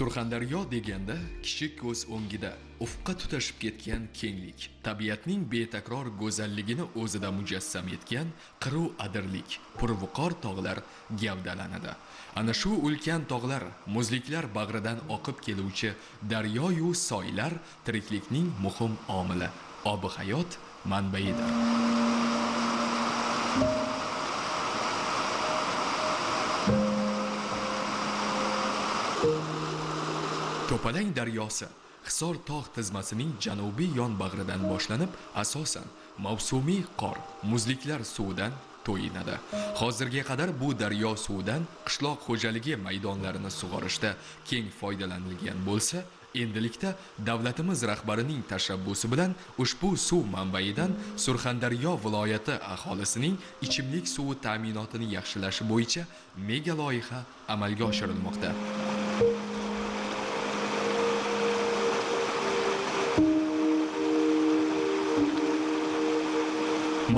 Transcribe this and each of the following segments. Surxondaryo deganda kishi ko'z o'ngida ufqqa tutashib ketgan kenglik, tabiatning betakror go'zalligini o'zida mujassam etgan qiru adirlik, purvuqor tog'lar gavdalanadi. Ana shu ulkan tog'lar, muzliklar bag'ridan oqib keluvchi daryo yu soylar tiriklikning muhim omili, ob-hayot manbaidir. To'parang daryosi Hisor tog' tizmasining janubiy yon bag'ridan boshlanib, asosan mavsumiy qor, muzliklar suvidan to'yinadi. Hozirga qadar bu daryo suvidan qishloq xo'jaligi maydonlarini sug'orishda keng foydalanilgan bo'lsa, endilikda davlatimiz rahbarining tashabbusi bilan ushbu suv manbaidan Surxondaryo viloyati aholisining ichimlik suvi ta'minotini yaxshilash bo'yicha mega loyiha amalga oshirilmoqda.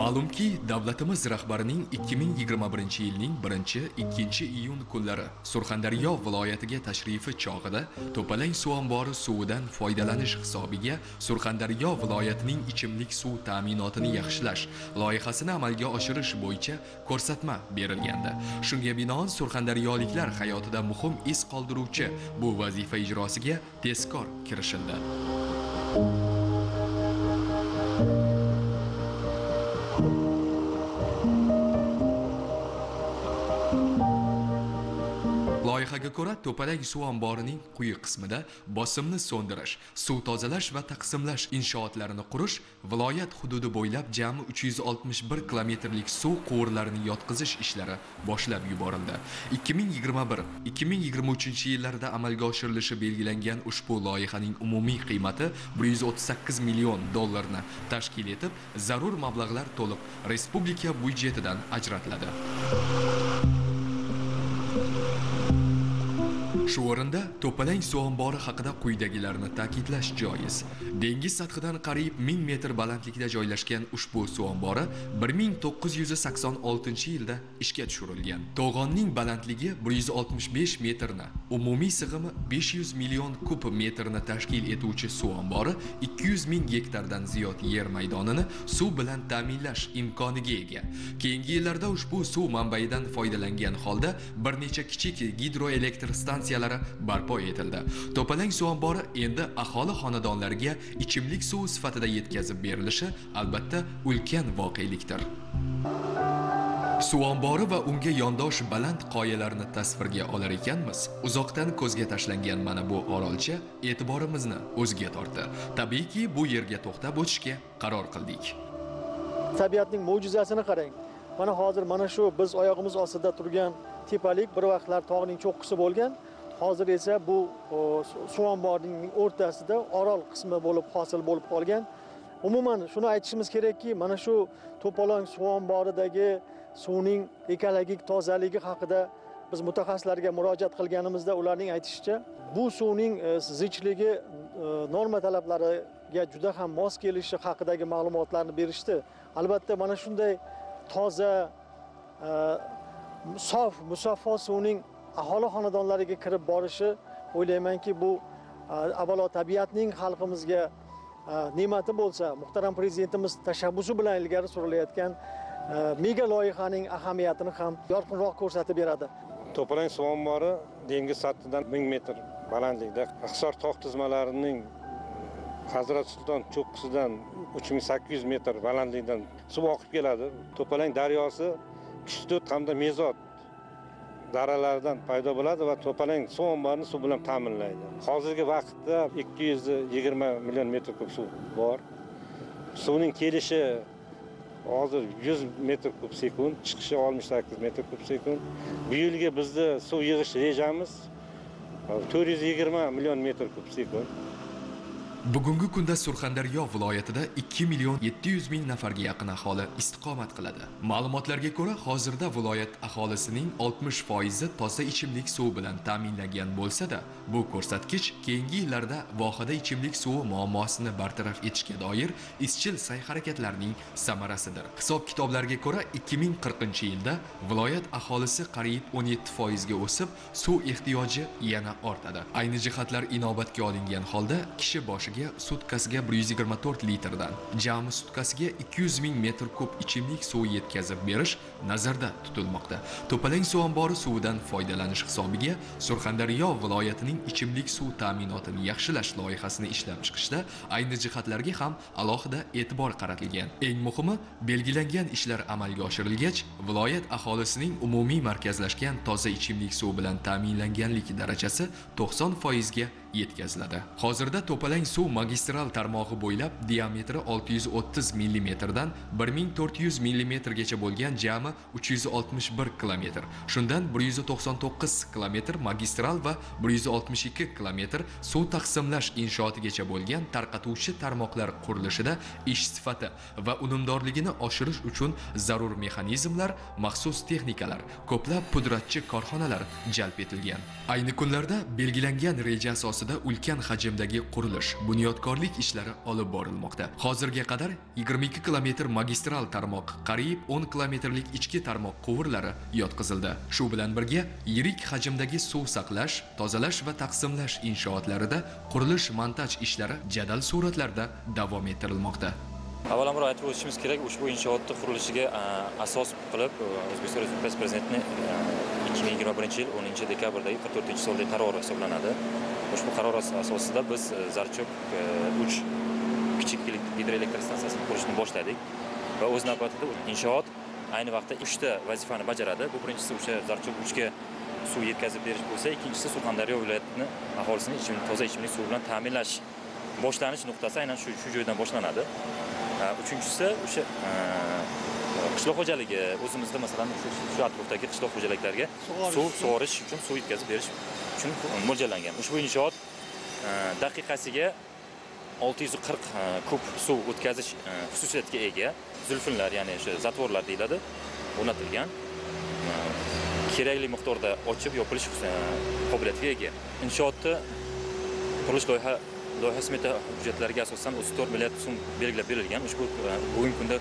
Ma'lumki, davlatimiz rahbarining 2021-yilning 1-2 iyun kunlari Surxondaryo viloyatiga tashrifi chog'ida To'palang suv ombori suvidan foydalanish hisobiga Surxondaryo viloyatining ichimlik suv ta'minotini yaxshilash loyihasini amalga oshirish bo'yicha ko'rsatma berilgandi. Shunga binoan Surxondaryoliklar hayotida muhim iz qoldiruvchi bu vazifa ijrosiga tezkor kirishildi. Loyihaga ko'ra, To'parag suv omborining quyi qismida bosimni so'ndirish, suv tozalash va taqsimlash inshootlarini qurish, viloyat hududi bo'ylab jami 361 kilometrlik suv quvurlarini yotqizish ishlari boshlab yuborildi. 2021-2023-yillarda amalga oshirilishi belgilangan ushbu loyihaning umumiy qiymati $138 million tashkil etib, zarur mablag'lar to'liq respublika byudjetidan ajratiladi. Shu o'rinda To'palang suv ombori haqida quyidagilarni ta'kidlash joiz. Dengiz sathidan qariyb 1000 metr balandlikda joylashgan ushbu suv ombori 1986-yilda ishga tushirilgan. To'g'onning balandligi 165 metrni, umumiy sig'imi 500 million kub metrni tashkil etuvchi suv ombori 200 ming gektardan ziyod yer maydonini suv bilan ta'minlash imkoniga ega. Keyingi yillarda ushbu suv manbaidan foydalangan holda bir necha kichik gidroelektr stansiyalari barpo etildi. To'palang suv ombori endi aholi xonadonlariga ichimlik suvi sifatida yetkazib berilishi albatta ulkan voqelikdir. Suv ombori va unga yondosh baland qoyalarni tasvirga olar ekanmiz, uzoqdan ko'zga tashlangan mana bu orolcha e'tiborimizni o'ziga tortdi. Tabiiyki, bu yerga to'xtab o'tishga qaror qildik. Tabiatning mo'jizasini qarang. Mana hozir mana shu biz oyog'imiz ostida turgan tepalik bir vaqtlar tog'ning cho'qqisi bo'lgan. Hozir esa bu suv omborining o'rtasida orol qismi bo'lib hosil bo'lib qolgan. Umuman shuni aytishimiz kerakki, mana shu To'polon suv omboridagi suvning ekologik tozaligi haqida biz mutaxassislarga murojaat qilganimizda ularning aytishicha, bu suvning zichligi norma talablariga juda ham mos kelishi haqidagi ma'lumotlarni berishdi. Albatta mana shunday toza, sof, musaffo suvning aholi xonadonlariga kirib borishi, o'ylaymanki, bu avvalo tabiatning xalqimizga ne'mati bo'lsa, muhtaram prezidentimiz tashabbusi bilan ilgari surilayotgan mega loyihaning ahamiyatini ham yorqinroq ko'rsatib beradi. To'parang suv ombori dengiz sathidan 1000 metr balandlikda, Hisor tog' tizmalarining Hazrat Sulton cho'qqisidan 3800 metr balandlikdan suv oqib keladi. To'parang daryosi Kishdut hamda Mezot daralardan paydo bo'ladi va To'parang suv omborini suv bilan ta'minlaydi. Hozirgi vaqtda 220 million metr kub suv bor. Suvning kelishi hozir 100 metr kub sekund, chiqishi 68 metr kub sekund. Bu yilgi bizda suv yig'ish rejamiz 420 million metr kub sekund. Bugungi kunda Surxondaryo viloyatida 2.700.000 nafarga yaqin aholi istiqomat qiladi. Ma'lumotlarga ko'ra, hozirda viloyat aholisining 60% toza ichimlik suvi bilan ta'minlangan bo'lsa-da, bu ko'rsatkich keyingi yillarda vohada ichimlik suvi muammosini bartaraf etishga doir izchil sa'y-harakatlarning samarasidir. Hisob-kitoblarga ko'ra, 2040-yilda viloyat aholisi qariyb 17% ga o'sib, suv ehtiyoji yana ortadi. Ayni jihatlar inobatga olingan holda kishi boshi sutkasiga 124 litrdan jami sutkasiga 200.000 metr3 ichimlik suvi yetkazib berish nazarda tutilmoqda. To'palang suv ombori suvidan foydalanish hisobiga Surxondaryo viloyatining ichimlik suv ta'minotini yaxshilash loyihasini ishlab chiqishda ayni jihatlarga ham alohida e'tibor qaratilgan. Eng muhimi, belgilangan ishlar amalga oshirilgach, viloyat aholisining umumiy markazlashgan toza ichimlik suvi bilan ta'minlanganlik darajasi 90% ga yetkaziladi. Hozirda To'palang suv magistral tarmog'i bo'ylab diametri 630 mm dan 1400 mm gacha bo'lgan jami 361 km. Shundan 199 km magistral va 162 km suv taqsimlash inshootigacha bo'lgan tarqatuvchi tarmoqlar qurilishida ish sifati va unumdorligini oshirish uchun zarur mexanizmlar, maxsus texnikalar, ko'plab pudratchi korxonalar jalb etilgan. Ayni kunlarda belgilangan reja asosida ulkan hajmdagi qurilish, bunyodkorlik ishlari olib borilmoqda. Hozirga qadar 22 kilometr magistral tarmoq, qariyb 10 kilometrlik ichki tarmoq quvurlari yotqizildi. Shu bilan birga yirik hajmdagi suv saqlash, tozalash va taqsimlash inshootlarida qurilish montaj ishlari jadal suratlarda davom ettirilmoqda. Avvalambor aytib o'tishimiz kerak, ushbu inshootning qurilishiga asos qilib O'zbekiston Respublikasi Prezidentining 2021-yil 10-dekabrdagi 44-sonli qarori hisoblanadi. Ushbu qaror asosida biz Zarchoq 3 kichik hidroelektr stansiyasini qurishni boshladik va o'z navbatida inshoot ayni vaqtda 3 ta vazifani bajaradi. Bu birinchisi o'sha Zarchoq 3 ga suv yetkazib berish bo'lsa, ikkinchisi Surxondaryo viloyatining aholisini toza ichimlik suvi bilan ta'minlash boshlanish nuqtasi aynan shu joydan boshlanadi. Uchinchisi o'sha qishloq xo'jaligi, o'zimizda masalan shu atrofdagi qishloq xo'jaliklarga suv sug'orish uchun suv yetkazib berish uchun mo'ljallangan. Ushbu inshoot daqiqasiga 640 kub suv o'tkazish xususiyatiga ega. Zulfinlar, ya'ni o'sha zatvorlar deyiladi, o'rnatilgan. Kerakli miqdorda ochib yopilish qobiliyatiga ega. Inshootni qurilish loyiha smeta hujjatlariga asosan 34 milliard so'm belgilab berilgan. Ushbu bugungi kunda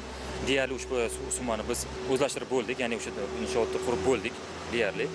deyarli ushbu summani biz o'zlashtirib bo'ldik, ya'ni o'sha inshootni qurib bo'ldik deyarli.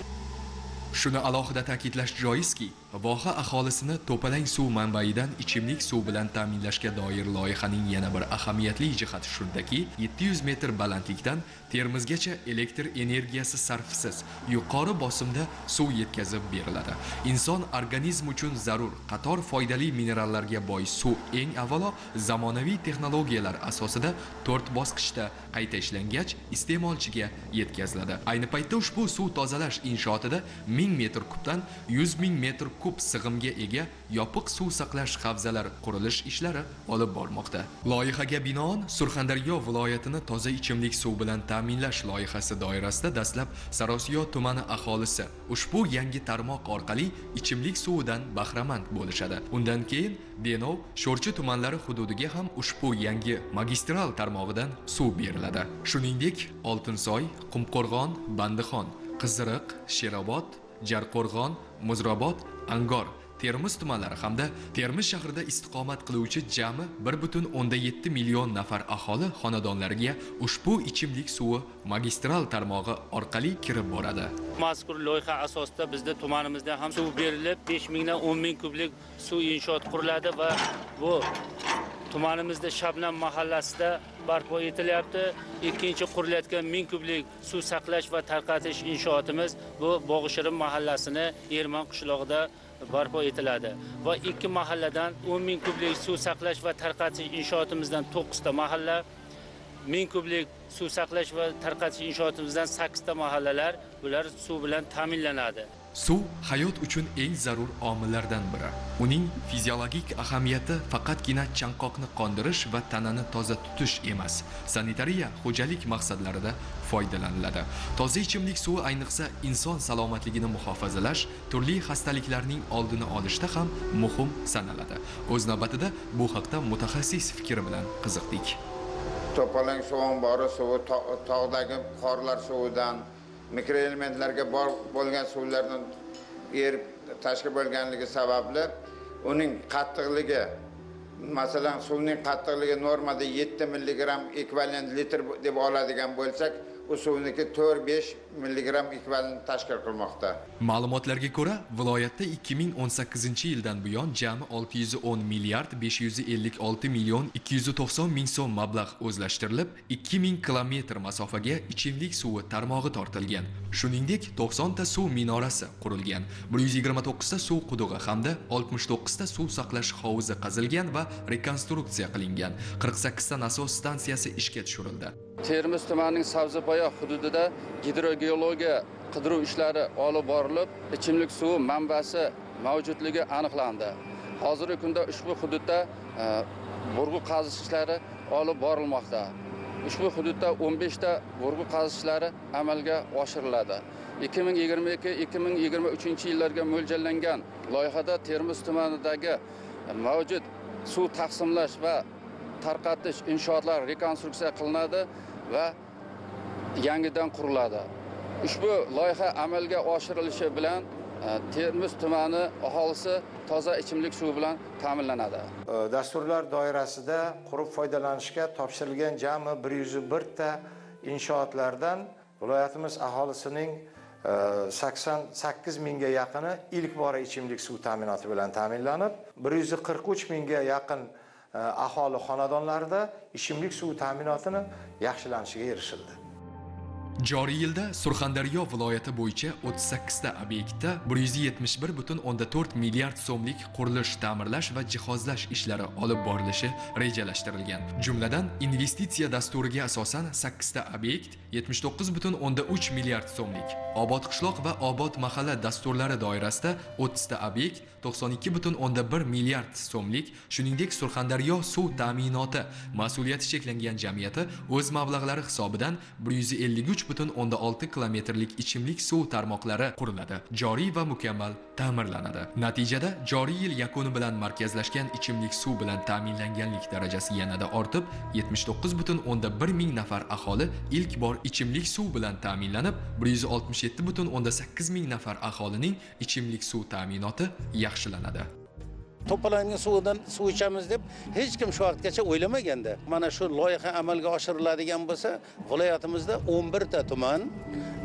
Shuni alohida ta'kidlash joizki, voha aholisini To'palang suv manbaidan ichimlik suv bilan ta'minlashga doir loyihaning yana bir ahamiyatli jihati shundaki, 700 metr balandlikdan Termizgacha elektr energiyasi sarfsiz, yuqori bosimda suv yetkazib beriladi. Inson organizmi uchun zarur qator foydali minerallarga boy suv eng avvalo zamonaviy texnologiyalar asosida 4 bosqichda qayta ishlangach iste'molchiga yetkaziladi. Ayni paytda ushbu suv tozalash inshootida 1000 metr kubdan 100 ming metr kub sig'imga ega yopiq suv saqlash havzalari qurilish ishlari olib bormoqda. Loyihaga binoan Surxondaryo viloyatini toza ichimlik suvi bilan ta'minlash loyihasi doirasida dastlab Sariosiyo tumani aholisi ushbu yangi tarmoq orqali ichimlik suvidan bahramand bo'lishadi. Undan keyin Denov, Sho'rchi tumanlari hududiga ham ushbu yangi magistral tarmog'idan suv beriladi. Shuningdek, Oltinzoy, Qumqo'rg'on, Bandixon, Qizdiriq, Shiravot, Jarqorg'on, Muzrobot, Angor, Termiz tumanlari hamda Termiz shahrida istiqomat qiluvchi jami 1.7 million nafar aholi xonadonlariga ushbu ichimlik suvi magistral tarmog'i orqali kirib boradi. Mazkur loyiha asosida bizda tumanimizda ham suv berilib, 5000 dan 10000 kublik suv inshoot quriladi va bu tumanimizda Shablan mahallasida barpo etilyapti. Ikkinchi qurilayotgan 1000 kublik suv saqlash va tarqatish inshootimiz bu Boğuşurum mahallasini Erman qishlog'ida barpo etiladi va 2 mahalladan 10000 kublik suv saqlash va tarqatish inshootimizdan 9 ta mahalla, 1000 kublik suv saqlash va tarqatish inshootimizdan 8 ta mahallalar bular suv bilan ta'minlanadi. Suv hayot uchun eng zarur omillardan biri. Uning fiziologik ahamiyati faqatgina chanqoqni qondirish va tanani toza tutish emas, sanitariya xo'jalik maqsadlarida foydalaniladi. Toza ichimlik suvi ayniqsa inson salomatligini muhofazalash, turli xastaliklarning oldini olishda ham muhim sanaladi. O'z navbatida bu haqda mutaxassis fikri bilan qiziqdik. To'parang suvi bori suvi tog'dagi qorlar suvidan mikroelementlarga bor bo'lgan suvlardan erib tashkil bo'lganligi sababli uning qattiqligi, masalan, suvning qattiqligi normada 7 mg ekvivalent litr deb oladigan bo'lsak, u suvniki 4-5 mg ekvivalent tashkil qilmoqda. Ma'lumotlarga ko'ra, viloyatda 2018-yildan buyon jami 610 milliard 556 million 290 ming so'm mablag' o'zlashtirilib, 2000 kilometr masofaga ichimlik suvi tarmog'i tortilgan. Shuningdek, 90 ta suv minorasi qurilgan, 129 ta suv qudug'i hamda 69 ta suv saqlash hovuzi qazilgan va rekonstruksiya qilingan. 48 ta nasos stansiyasi ishga tushirildi. Termiz tumanining Savzoboyoq hududida gidrogeologiya qidiruv ishlari olib borilib, ichimlik suvi manbasi mavjudligi aniqlandi. Hozirgi kunda ushbu hududda burg'u qazish ishlari olib borilmoqda. Ushbu hududda 15 ta burg'u qazish ishlari amalga oshiriladi. 2022-2023-yillarga mo'ljallangan loyihada Termiz tumanidagi mavjud suv taqsimlash va tarqatish inshootlari rekonstruksiya qilinadi va yangidan quriladi. Ushbu loyiha amalga oshirilishi bilan Termiz tumani aholisi toza ichimlik suvi bilan ta'minlanadi. Dasturlar doirasida qurib foydalanishga topshirilgan jami 101 ta inshootlardan viloyatimiz aholisining 88 mingga yaqini ilk bora ichimlik suv ta'minoti bilan ta'minlanib, 143 mingga yaqin aholi xonadonlarida ichimlik suvi ta'minotini yaxshilanishiga erishildi. Joriy yilda Surxondaryo viloyati bo'yicha 38 ta obyektda 171,4 milliard so'mlik qurilish, ta'mirlash va jihozlash ishlari olib borilishi rejalashtirilgan. Jumladan, investitsiya dasturiga asosan 8 ta obyekt 79,3 milliard so'mlik, obod qishloq va obod mahalla dasturlari doirasida 30 ta obyekt 92,1 milliard so'mlik, shuningdek Surxondaryo suv ta'minoti mas'uliyati cheklangan jamiyati o'z mablag'lari hisobidan 153,6 kilometrlik ichimlik suv tarmoqlari quriladi, joriy va mukammal ta'mirlanadi. Natijada joriy yil yakuni bilan markazlashgan ichimlik suv bilan ta'minlanganlik darajasi yanada ortib, 79,1 ming nafar aholi ilk bor ichimlik suv bilan ta'minlanib, 167,8 ming nafar aholining ichimlik suv ta'minoti yaxshilanadi. Topalınning suvidan suv ichamiz deb hech kim shu vaqtgacha o'ylamaganda, mana shu loyiha amalga oshiriladigan bo'lsa, viloyatimizda 11 ta tuman,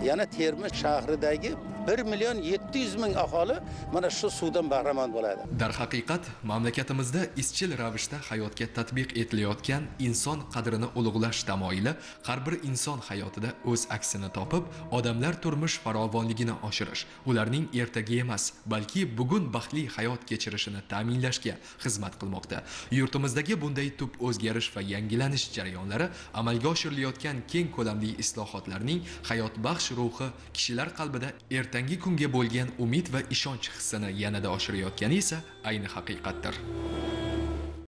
yana Termiz shahridagi 1 million 700 ming aholi mana shu suvdan bahramand bo'ladi. Darhaqiqat, mamlakatimizda izchil ravishda hayotga tatbiq etilayotgan inson qadrini ulug'lash tamoyili har bir inson hayotida o'z aksini topib, odamlar turmush farovonligini oshirish, ularning ertaga emas, balki bugun baxtli hayot kechirishini ta'minlashga xizmat qilmoqda. Yurtimizdagi bunday tub o'zgarish va yangilanish jarayonlari amalga oshirilayotgan keng ko'lamli islohotlarning hayotbaxsh ruhi kishilar qalbida ertangi kunga bo'lgan umid va ishonch hissini yanada oshirayotgani esa ayni haqiqatdir.